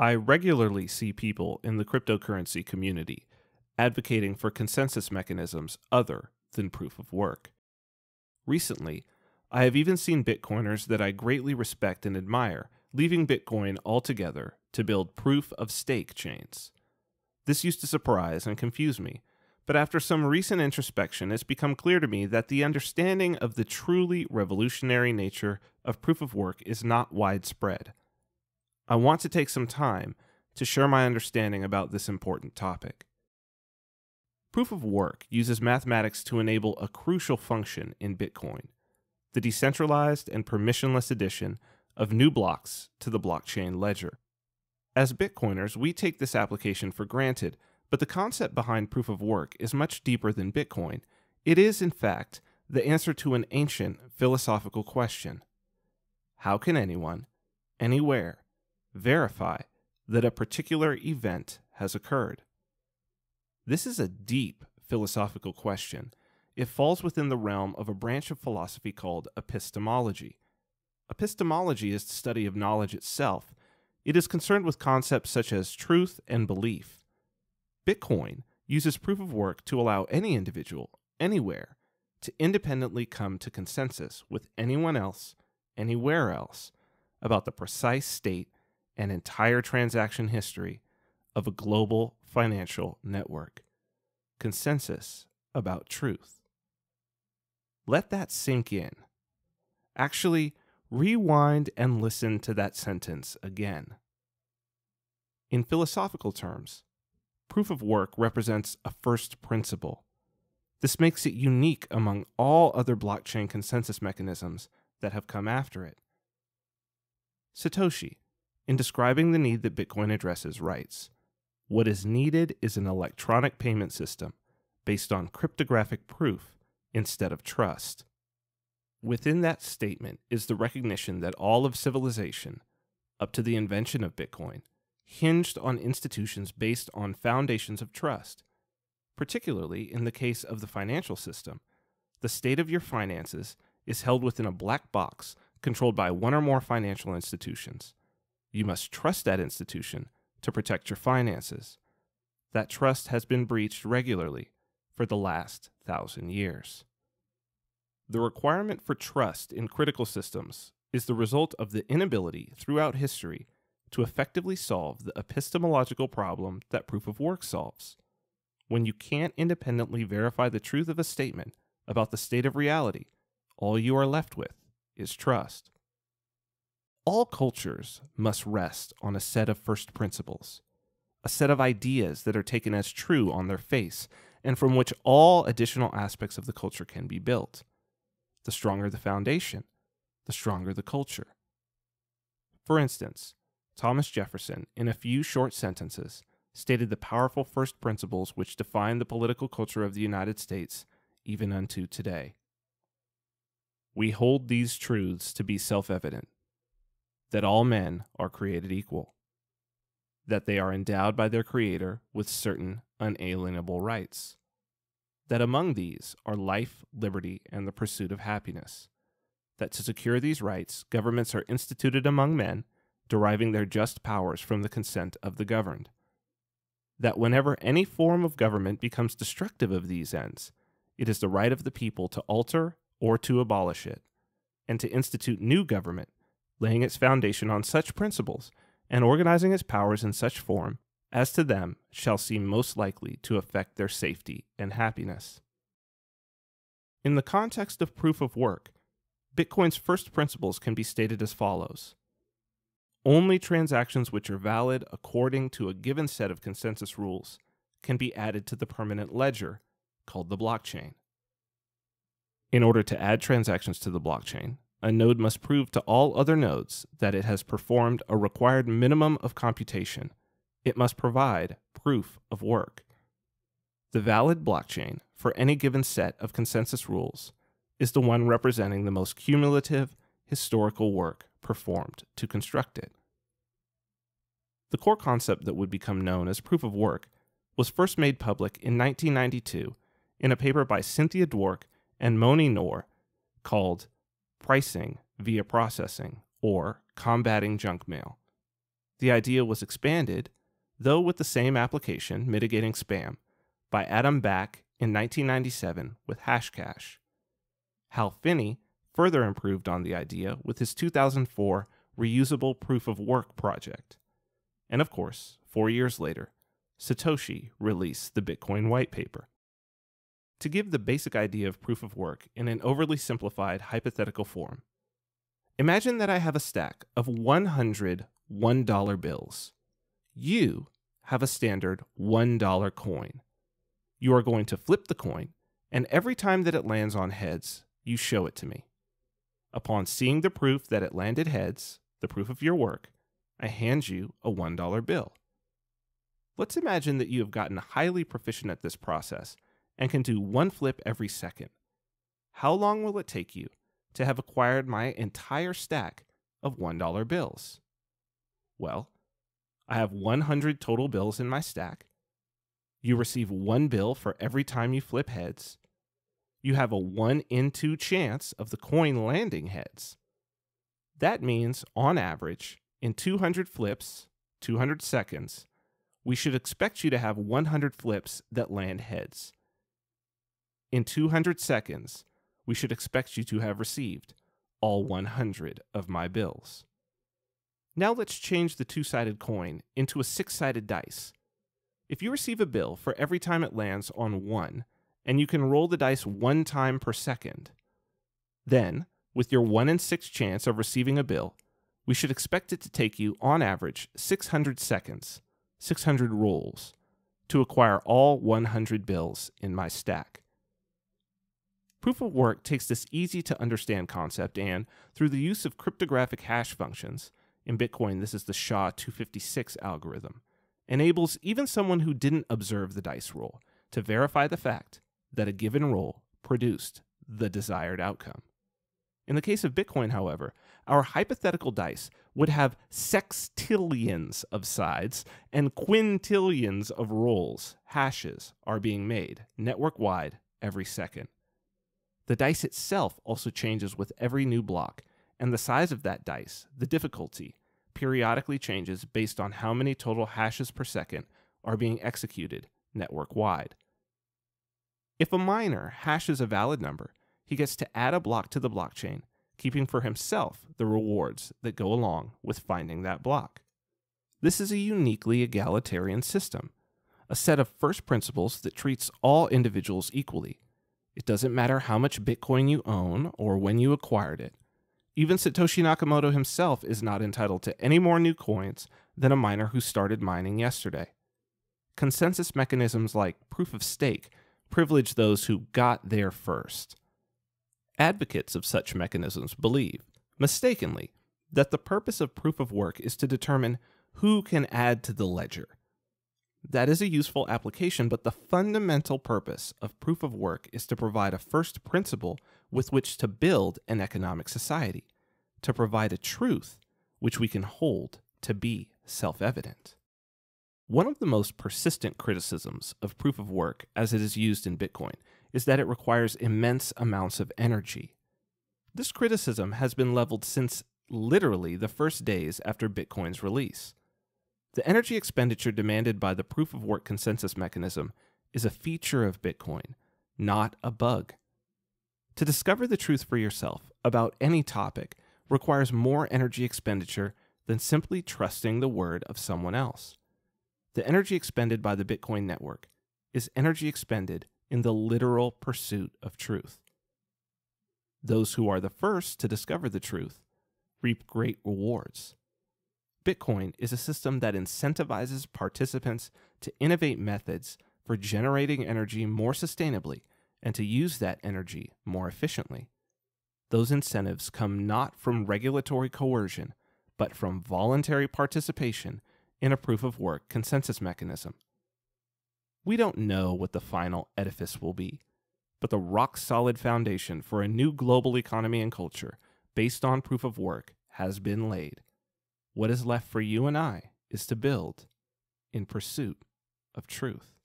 I regularly see people in the cryptocurrency community advocating for consensus mechanisms other than proof of work. Recently, I have even seen Bitcoiners that I greatly respect and admire leaving Bitcoin altogether to build proof-of-stake chains. This used to surprise and confuse me, but after some recent introspection, it's become clear to me that the understanding of the truly revolutionary nature of proof of work is not widespread. I want to take some time to share my understanding about this important topic. Proof of work uses mathematics to enable a crucial function in Bitcoin: the decentralized and permissionless addition of new blocks to the blockchain ledger. As Bitcoiners, we take this application for granted, but the concept behind proof of work is much deeper than Bitcoin. It is, in fact, the answer to an ancient philosophical question. How can anyone, anywhere, verify that a particular event has occurred? This is a deep philosophical question. It falls within the realm of a branch of philosophy called epistemology. Epistemology is the study of knowledge itself. It is concerned with concepts such as truth and belief. Bitcoin uses proof of work to allow any individual, anywhere, to independently come to consensus with anyone else, anywhere else, about the precise state and entire transaction history of a global financial network. Consensus about truth. Let that sink in. Actually, rewind and listen to that sentence again. In philosophical terms, proof of work represents a first principle. This makes it unique among all other blockchain consensus mechanisms that have come after it. Satoshi, in describing the need that Bitcoin addresses, writes, "What is needed is an electronic payment system based on cryptographic proof instead of trust." Within that statement is the recognition that all of civilization, up to the invention of Bitcoin, hinged on institutions based on foundations of trust. Particularly in the case of the financial system, the state of your finances is held within a black box controlled by one or more financial institutions. You must trust that institution to protect your finances. That trust has been breached regularly for the last 1,000 years. The requirement for trust in critical systems is the result of the inability throughout history to effectively solve the epistemological problem that proof of work solves. When you can't independently verify the truth of a statement about the state of reality, all you are left with is trust. All cultures must rest on a set of first principles, a set of ideas that are taken as true on their face and from which all additional aspects of the culture can be built. The stronger the foundation, the stronger the culture. For instance, Thomas Jefferson, in a few short sentences, stated the powerful first principles which define the political culture of the United States even unto today. "We hold these truths to be self-evident: that all men are created equal, that they are endowed by their Creator with certain unalienable rights, that among these are life, liberty, and the pursuit of happiness, that to secure these rights, governments are instituted among men, deriving their just powers from the consent of the governed, that whenever any form of government becomes destructive of these ends, it is the right of the people to alter or to abolish it, and to institute new government, laying its foundation on such principles and organizing its powers in such form as to them shall seem most likely to affect their safety and happiness." In the context of proof of work, Bitcoin's first principles can be stated as follows. Only transactions which are valid according to a given set of consensus rules can be added to the permanent ledger called the blockchain. In order to add transactions to the blockchain, a node must prove to all other nodes that it has performed a required minimum of computation. It must provide proof of work. The valid blockchain for any given set of consensus rules is the one representing the most cumulative historical work performed to construct it. The core concept that would become known as proof of work was first made public in 1992 in a paper by Cynthia Dwork and Moni Noor called "Pricing via Processing, or Combating Junk Mail." The idea was expanded, though with the same application, mitigating spam, by Adam Back in 1997 with Hashcash. Hal Finney further improved on the idea with his 2004 reusable Proof of Work project. And of course, 4 years later, Satoshi released the Bitcoin white paper. To give the basic idea of proof of work in an overly simplified hypothetical form, imagine that I have a stack of 100 $1 bills. You have a standard $1 coin. You are going to flip the coin, and every time that it lands on heads, you show it to me. Upon seeing the proof that it landed heads, the proof of your work, I hand you a $1 bill. Let's imagine that you have gotten highly proficient at this process and can do one flip every second. How long will it take you to have acquired my entire stack of $1 bills? Well, I have 100 total bills in my stack. You receive one bill for every time you flip heads. You have a 1 in 2 chance of the coin landing heads. That means, on average, in 200 flips, 200 seconds, we should expect you to have 100 flips that land heads. In 200 seconds, we should expect you to have received all 100 of my bills. Now let's change the two-sided coin into a six-sided dice. If you receive a bill for every time it lands on 1, and you can roll the dice 1 time per second, then, with your 1 in 6 chance of receiving a bill, we should expect it to take you, on average, 600 seconds, 600 rolls, to acquire all 100 bills in my stack. Proof of work takes this easy-to-understand concept and, through the use of cryptographic hash functions, in Bitcoin this is the SHA-256 algorithm, enables even someone who didn't observe the dice roll to verify the fact that a given roll produced the desired outcome. In the case of Bitcoin, however, our hypothetical dice would have sextillions of sides and quintillions of rolls. Hashes are being made network-wide every second. The dice itself also changes with every new block, and the size of that dice, the difficulty, periodically changes based on how many total hashes per second are being executed network-wide. If a miner hashes a valid number, he gets to add a block to the blockchain, keeping for himself the rewards that go along with finding that block. This is a uniquely egalitarian system, a set of first principles that treats all individuals equally. It doesn't matter how much Bitcoin you own or when you acquired it. Even Satoshi Nakamoto himself is not entitled to any more new coins than a miner who started mining yesterday. Consensus mechanisms like proof of stake privilege those who got there first. Advocates of such mechanisms believe, mistakenly, that the purpose of proof of work is to determine who can add to the ledger. That is a useful application, but the fundamental purpose of proof of work is to provide a first principle with which to build an economic society, to provide a truth which we can hold to be self-evident. One of the most persistent criticisms of proof of work as it is used in Bitcoin is that it requires immense amounts of energy. This criticism has been leveled since literally the first days after Bitcoin's release. The energy expenditure demanded by the proof-of-work consensus mechanism is a feature of Bitcoin, not a bug. To discover the truth for yourself about any topic requires more energy expenditure than simply trusting the word of someone else. The energy expended by the Bitcoin network is energy expended in the literal pursuit of truth. Those who are the first to discover the truth reap great rewards. Bitcoin is a system that incentivizes participants to innovate methods for generating energy more sustainably and to use that energy more efficiently. Those incentives come not from regulatory coercion, but from voluntary participation in a proof-of-work consensus mechanism. We don't know what the final edifice will be, but the rock-solid foundation for a new global economy and culture based on proof-of-work has been laid. What is left for you and I is to build in pursuit of truth.